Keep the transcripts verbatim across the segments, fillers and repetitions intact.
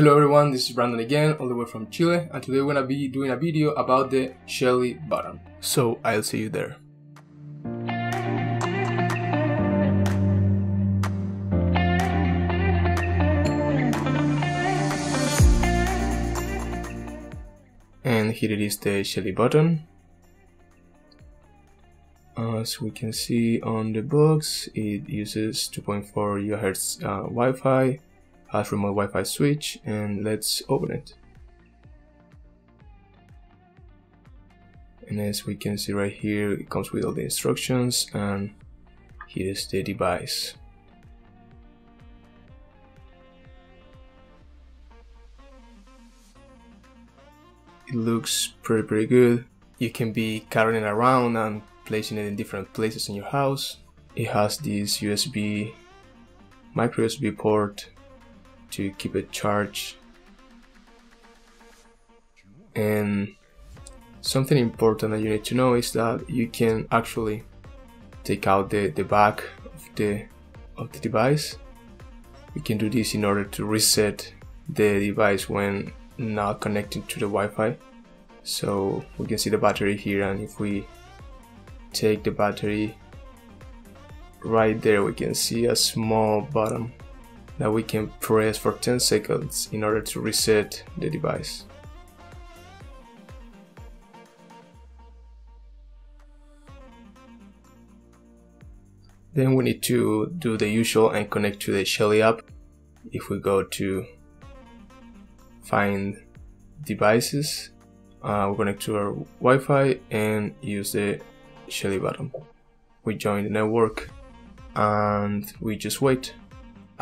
Hello everyone, this is Brandon again, all the way from Chile, and today we're gonna be doing a video about the Shelly button. So I'll see you there. And here it is, the Shelly button. As we can see on the box, it uses two point four gigahertz uh, Wi-Fi. Has remote Wi-Fi switch, and let's open it. And as we can see right here, it comes with all the instructions, and here is the device. It looks pretty pretty good. You can be carrying it around and placing it in different places in your house. It has this U S B, micro U S B port to keep it charged. And something important that you need to know is that you can actually take out the, the back of the of the device. You can do this in order to reset the device when not connected to the Wi-Fi. So we can see the battery here, and if we take the battery right there, we can see a small button that we can press for ten seconds in order to reset the device. Then we need to do the usual and connect to the Shelly app. If we go to find devices, uh, we connect to our Wi-Fi and use the Shelly button. We join the network and we just wait.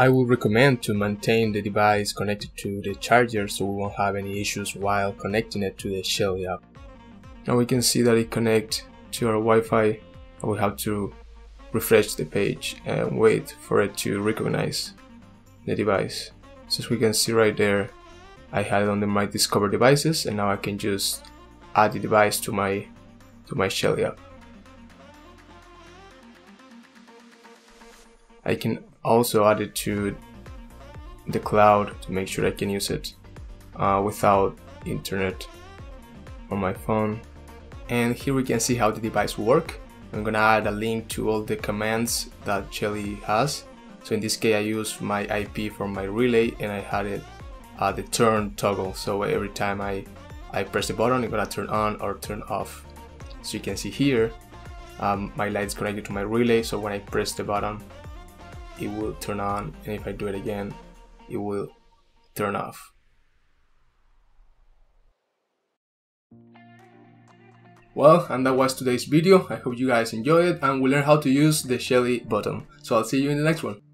I would recommend to maintain the device connected to the charger so we won't have any issues while connecting it to the Shelly app. Now we can see that it connects to our Wi-Fi, and we have to refresh the page and wait for it to recognize the device. So as we can see right there, I had it under my Discover devices, and now I can just add the device to my to my Shelly app. I can also add it to the cloud to make sure I can use it uh, without internet on my phone. And here we can see how the device works. I'm gonna add a link to all the commands that Shelly has. So in this case I use my I P for my relay, and I had it at the turn toggle, so every time I, I press the button it's gonna turn on or turn off. So you can see here um, my light is connected to my relay, so when I press the button it will turn on, and if I do it again, it will turn off. Well, and that was today's video. I hope you guys enjoyed it and we learned how to use the Shelly button. So I'll see you in the next one.